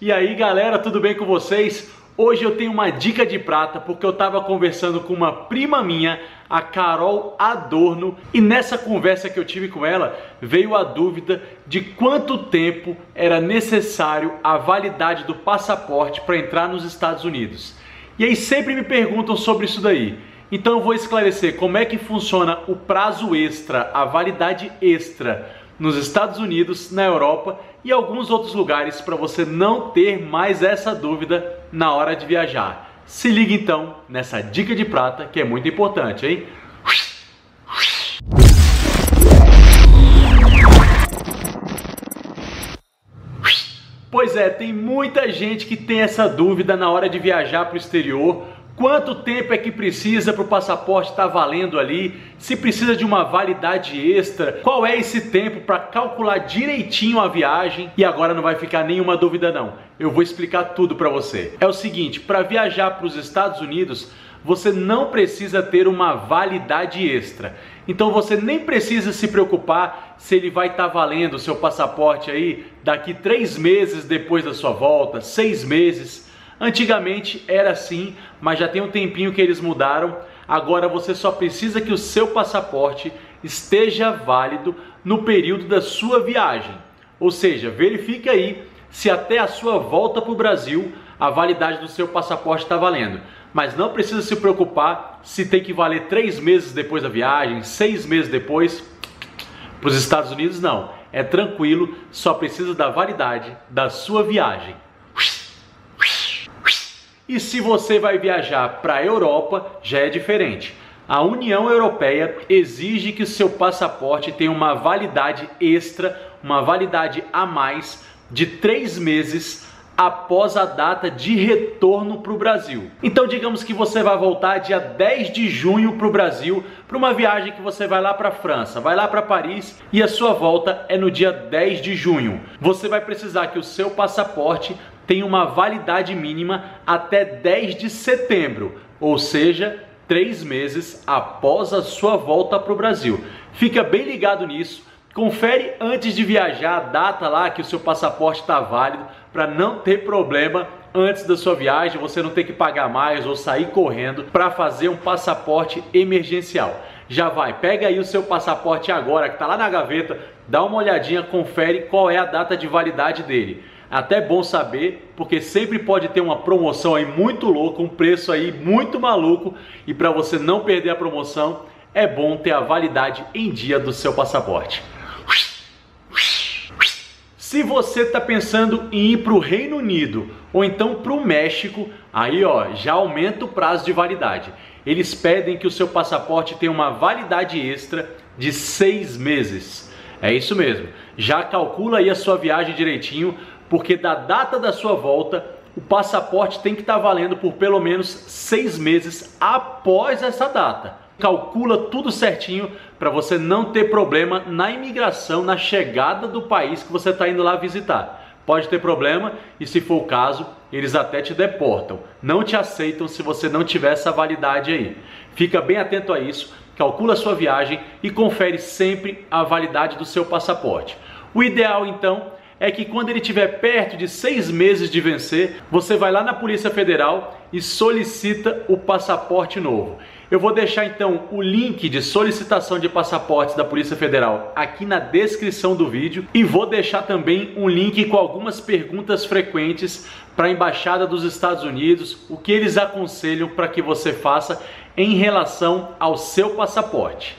E aí galera, tudo bem com vocês? Hoje eu tenho uma dica de prata porque eu tava conversando com uma prima minha, a Carol Adorno, e nessa conversa que eu tive com ela, veio a dúvida de quanto tempo era necessário a validade do passaporte para entrar nos Estados Unidos. E aí sempre me perguntam sobre isso daí. Então eu vou esclarecer como é que funciona o prazo extra, a validade extra nos Estados Unidos, na Europa e alguns outros lugares para você não ter mais essa dúvida na hora de viajar. Se liga então nessa dica de prata que é muito importante, hein? Pois é, tem muita gente que tem essa dúvida na hora de viajar para o exterior. Quanto tempo é que precisa para o passaporte estar valendo ali? Se precisa de uma validade extra? Qual é esse tempo para calcular direitinho a viagem? E agora não vai ficar nenhuma dúvida não. Eu vou explicar tudo para você. É o seguinte, para viajar para os Estados Unidos, você não precisa ter uma validade extra. Então você nem precisa se preocupar se ele vai estar valendo o seu passaporte aí daqui 3 meses depois da sua volta, 6 meses... Antigamente era assim, mas já tem um tempinho que eles mudaram. Agora você só precisa que o seu passaporte esteja válido no período da sua viagem. Ou seja, verifique aí se até a sua volta para o Brasil a validade do seu passaporte está valendo. Mas não precisa se preocupar se tem que valer 3 meses depois da viagem, 6 meses depois. Para os Estados Unidos não, é tranquilo, só precisa da validade da sua viagem. E se você vai viajar para a Europa, já é diferente. A União Europeia exige que o seu passaporte tenha uma validade extra, uma validade a mais de 3 meses após a data de retorno para o Brasil. Então digamos que você vai voltar dia 10 de junho para o Brasil, para uma viagem que você vai lá para a França, vai lá para Paris e a sua volta é no dia 10 de junho. Você vai precisar que o seu passaporte tem uma validade mínima até 10 de setembro, ou seja, 3 meses após a sua volta para o Brasil. Fica bem ligado nisso, confere antes de viajar a data lá que o seu passaporte está válido, para não ter problema antes da sua viagem, você não ter que pagar mais ou sair correndo para fazer um passaporte emergencial. Já vai, pega aí o seu passaporte agora que está lá na gaveta, dá uma olhadinha, confere qual é a data de validade dele. Até bom saber, porque sempre pode ter uma promoção aí muito louca, um preço aí muito maluco, e para você não perder a promoção, é bom ter a validade em dia do seu passaporte. Se você está pensando em ir para o Reino Unido ou então para o México, aí ó, já aumenta o prazo de validade. Eles pedem que o seu passaporte tenha uma validade extra de 6 meses. É isso mesmo, já calcula aí a sua viagem direitinho, porque da data da sua volta, o passaporte tem que estar valendo por pelo menos 6 meses após essa data. Calcula tudo certinho para você não ter problema na imigração, na chegada do país que você está indo lá visitar. Pode ter problema e se for o caso, eles até te deportam. Não te aceitam se você não tiver essa validade aí. Fica bem atento a isso, calcula a sua viagem e confere sempre a validade do seu passaporte. O ideal então é que quando ele estiver perto de 6 meses de vencer, você vai lá na Polícia Federal e solicita o passaporte novo. Eu vou deixar então o link de solicitação de passaportes da Polícia Federal aqui na descrição do vídeo e vou deixar também um link com algumas perguntas frequentes para a Embaixada dos Estados Unidos, o que eles aconselham para que você faça em relação ao seu passaporte.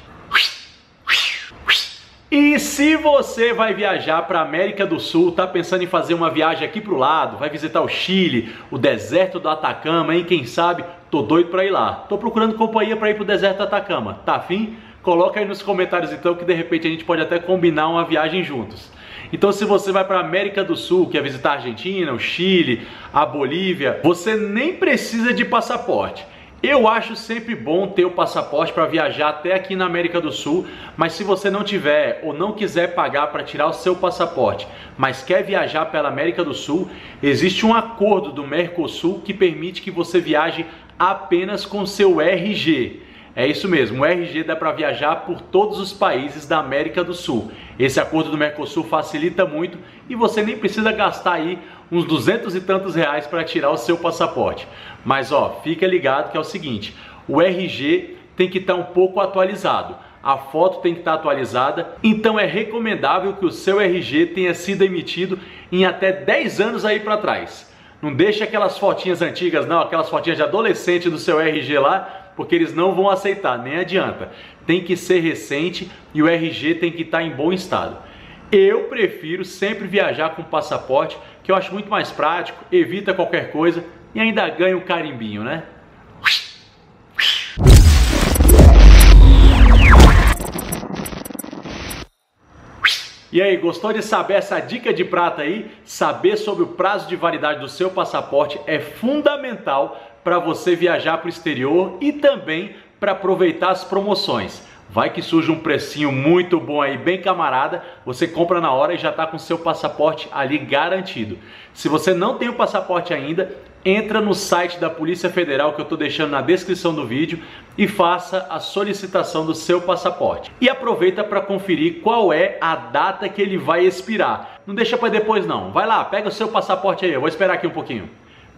E se você vai viajar para a América do Sul, tá pensando em fazer uma viagem aqui pro lado, vai visitar o Chile, o deserto do Atacama, hein? Quem sabe? Tô doido para ir lá. Tô procurando companhia para ir pro deserto do Atacama. Tá afim? Coloca aí nos comentários então que de repente a gente pode até combinar uma viagem juntos. Então se você vai para a América do Sul, quer visitar a Argentina, o Chile, a Bolívia, você nem precisa de passaporte. Eu acho sempre bom ter o passaporte para viajar até aqui na América do Sul, mas se você não tiver ou não quiser pagar para tirar o seu passaporte, mas quer viajar pela América do Sul, existe um acordo do Mercosul que permite que você viaje apenas com seu RG. É isso mesmo, o RG dá para viajar por todos os países da América do Sul. Esse acordo do Mercosul facilita muito e você nem precisa gastar aí uns 200 e tantos reais para tirar o seu passaporte. Mas ó, fica ligado que é o seguinte, o RG tem que estar um pouco atualizado, a foto tem que estar atualizada, então é recomendável que o seu RG tenha sido emitido em até 10 anos aí para trás. Não deixa aquelas fotinhas antigas não, aquelas fotinhas de adolescente do seu RG lá, porque eles não vão aceitar, nem adianta. Tem que ser recente e o RG tem que estar em bom estado. Eu prefiro sempre viajar com passaporte, que eu acho muito mais prático, evita qualquer coisa e ainda ganha um carimbinho, né? E aí, gostou de saber essa dica de prata aí? Saber sobre o prazo de validade do seu passaporte é fundamental para você viajar para o exterior e também para aproveitar as promoções. Vai que surge um precinho muito bom aí, bem camarada, você compra na hora e já está com seu passaporte ali garantido. Se você não tem o passaporte ainda, entra no site da Polícia Federal que eu estou deixando na descrição do vídeo e faça a solicitação do seu passaporte. E aproveita para conferir qual é a data que ele vai expirar. Não deixa para depois não, vai lá, pega o seu passaporte aí, eu vou esperar aqui um pouquinho.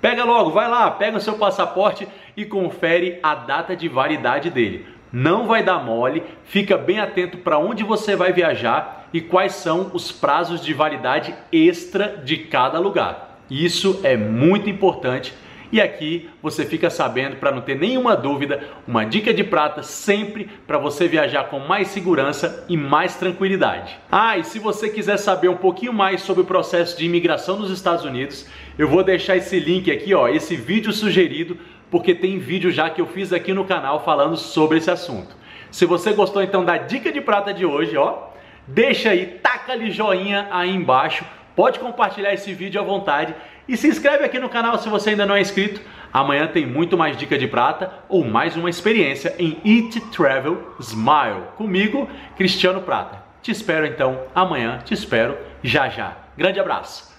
Pega logo, vai lá, pega o seu passaporte e confere a data de validade dele. Não vai dar mole, fica bem atento para onde você vai viajar e quais são os prazos de validade extra de cada lugar. Isso é muito importante e aqui você fica sabendo para não ter nenhuma dúvida, uma dica de prata sempre para você viajar com mais segurança e mais tranquilidade. Ah, e se você quiser saber um pouquinho mais sobre o processo de imigração nos Estados Unidos, eu vou deixar esse link aqui, ó, esse vídeo sugerido, porque tem vídeo já que eu fiz aqui no canal falando sobre esse assunto. Se você gostou então da dica de prata de hoje, ó, deixa aí, taca ali joinha aí embaixo. Pode compartilhar esse vídeo à vontade e se inscreve aqui no canal se você ainda não é inscrito. Amanhã tem muito mais dica de prata ou mais uma experiência em Eat Travel Smile. Comigo, Cristiano Prata. Te espero então amanhã, te espero já já. Grande abraço!